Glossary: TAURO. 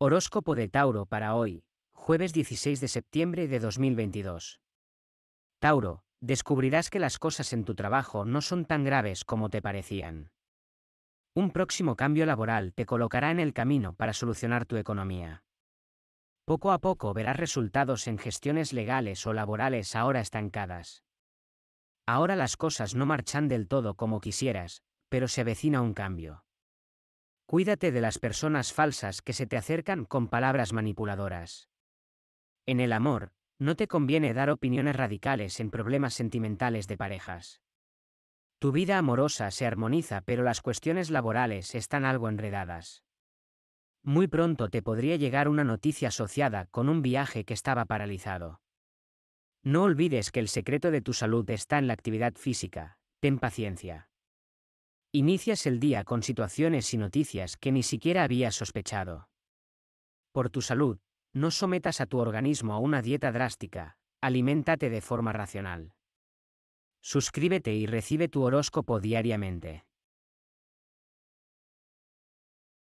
Horóscopo de Tauro para hoy, jueves 16 de septiembre de 2022. Tauro, descubrirás que las cosas en tu trabajo no son tan graves como te parecían. Un próximo cambio laboral te colocará en el camino para solucionar tu economía. Poco a poco verás resultados en gestiones legales o laborales ahora estancadas. Ahora las cosas no marchan del todo como quisieras, pero se avecina un cambio. Cuídate de las personas falsas que se te acercan con palabras manipuladoras. En el amor, no te conviene dar opiniones radicales en problemas sentimentales de parejas. Tu vida amorosa se armoniza, pero las cuestiones laborales están algo enredadas. Muy pronto te podría llegar una noticia asociada con un viaje que estaba paralizado. No olvides que el secreto de tu salud está en la actividad física, ten paciencia. Inicias el día con situaciones y noticias que ni siquiera habías sospechado. Por tu salud, no sometas a tu organismo a una dieta drástica, aliméntate de forma racional. Suscríbete y recibe tu horóscopo diariamente.